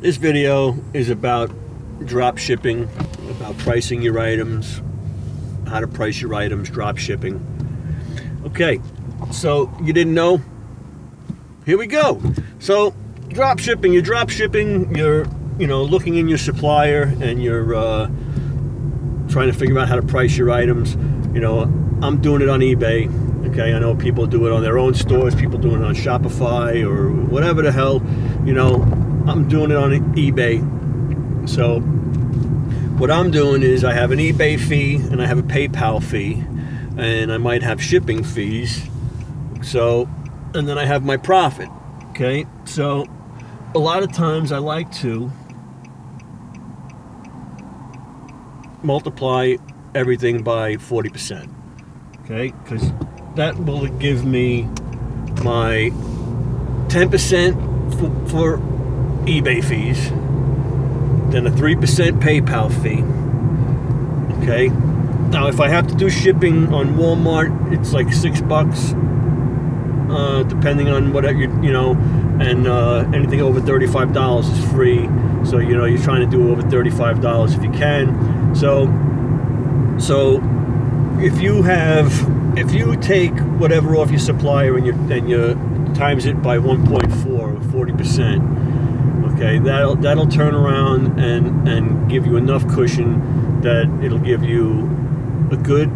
This video is about drop shipping, about pricing your items, how to price your items, drop shipping. Okay, so you didn't know? Here we go. So drop shipping, you're drop shipping, you're looking in your supplier and you're trying to figure out how to price your items. I'm doing it on eBay. Okay, I know people do it on their own stores, people do it on Shopify or whatever the hell, I'm doing it on eBay. So what I'm doing is I have an eBay fee and I have a PayPal fee and I might have shipping fees. So, and then I have my profit. Okay, so a lot of times I like to multiply everything by 40%. Okay, because that will give me my 10% for eBay fees, then a 3% PayPal fee. Okay, now if I have to do shipping on Walmart, it's like $6, depending on what and anything over $35 is free. So you're trying to do over $35 if you can. So if you take whatever off your supplier and you times it by 1.4 or 40%, okay, that'll turn around and give you enough cushion that it'll give you a good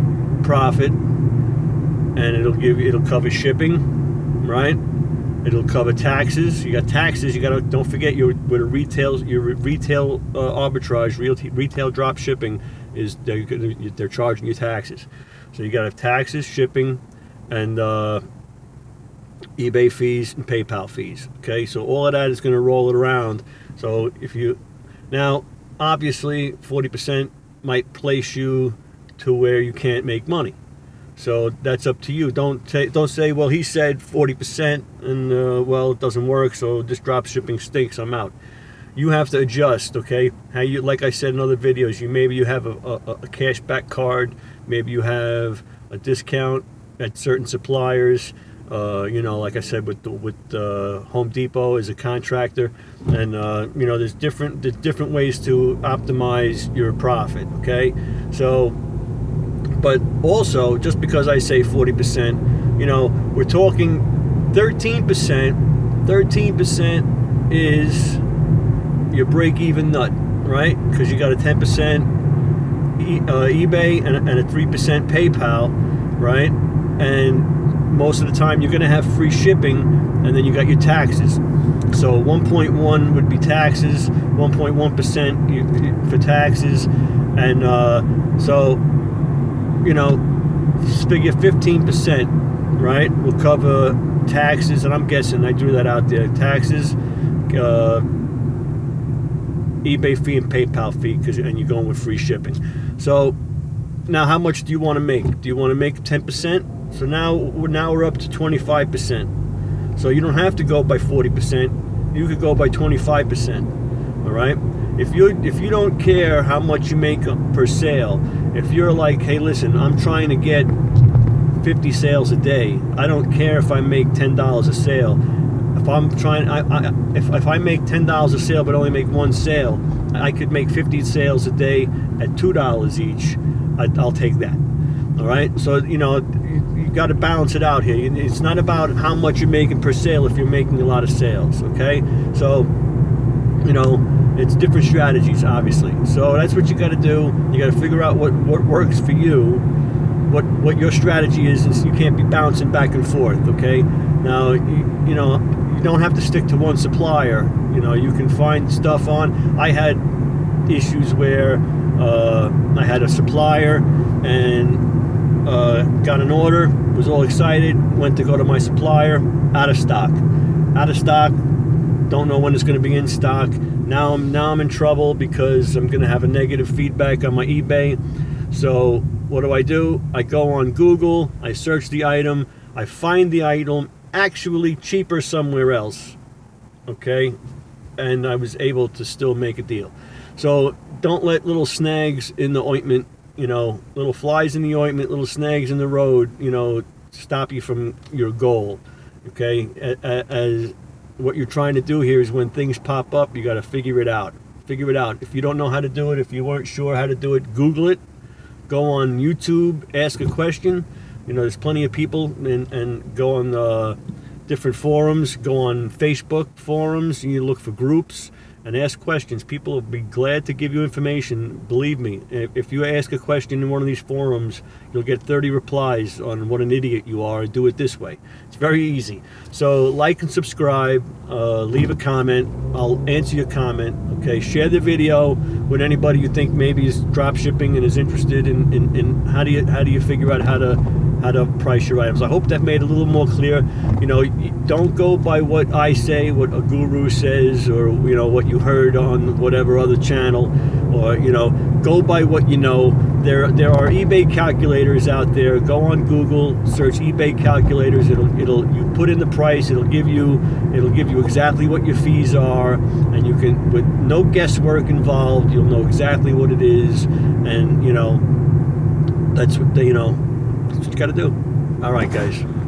profit, and it'll cover shipping, right? It'll cover taxes. You got taxes. You gotta, don't forget your retail arbitrage, retail drop shipping is they're charging you taxes. So you gotta have taxes, shipping, and eBay fees and PayPal fees. Okay, so all of that is gonna roll it around. So if you, now obviously 40% might place you to where you can't make money. So that's up to you. Don't say, well, he said 40% and well, it doesn't work, so this drop shipping stinks, I'm out. You have to adjust, okay? How you, like I said in other videos, maybe you have a cash back card, maybe you have a discount at certain suppliers. Like I said, with Home Depot as a contractor, and there's different ways to optimize your profit, okay? So. But also, just because I say 40%, we're talking 13%. 13% is your break-even nut, right? Because you got a 10% eBay and a 3% PayPal, right? And most of the time, you're going to have free shipping, and then you got your taxes. So 1.1 would be taxes, 1.1% for taxes, and so. Figure 15%, right, will cover taxes, and I'm guessing, I drew that out there, taxes, eBay fee and PayPal fee, and you're going with free shipping. So now how much do you want to make? Do you want to make 10%? So now we're up to 25%. So you don't have to go by 40%. You could go by 25%, all right? If you don't care how much you make per sale, if you're like, hey, listen, I'm trying to get 50 sales a day. I don't care if I make $10 a sale. If I'm trying, if I make $10 a sale but only make one sale, I could make 50 sales a day at $2 each. I'll take that. All right. So you got to balance it out here. It's not about how much you're making per sale if you're making a lot of sales. Okay. So it's different strategies, obviously. So that's what you got to do. You got to figure out what works for you, what your strategy is. And you can't be bouncing back and forth. Okay. Now you don't have to stick to one supplier. You can find stuff on. I had issues where I had a supplier and got an order. Was all excited. Went to go to my supplier. Out of stock. Out of stock. Don't know when it's going to be in stock. Now I'm in trouble because I'm going to have a negative feedback on my eBay. So what do? I go on Google, I search the item, I find the item actually cheaper somewhere else. Okay? And I was able to still make a deal. So don't let little snags in the ointment, little flies in the ointment, little snags in the road, stop you from your goal. Okay? As what you're trying to do here is when things pop up, you got to figure it out. Figure it out. If you don't know how to do it, if you weren't sure how to do it, Google it. Go on YouTube, ask a question. You know, there's plenty of people, and go on the different forums, go on Facebook forums, and you look for groups and ask questions. People will be glad to give you information, believe me. If you ask a question in one of these forums, you'll get 30 replies on what an idiot you are, and do it this way. It's very easy. So like and subscribe, leave a comment, I'll answer your comment, okay? Share the video with anybody you think maybe is drop shipping and is interested in how do you figure out how to price your items. I hope that made it a little more clear. You know, don't go by what I say, what a guru says, or, you know, what you heard on whatever other channel, or, you know, go by what you know. There are eBay calculators out there. Go on Google, search eBay calculators. You put in the price, it'll give you exactly what your fees are, and you can, with no guesswork involved, you'll know exactly what it is. And, you know, that's what you got to do. All right, guys.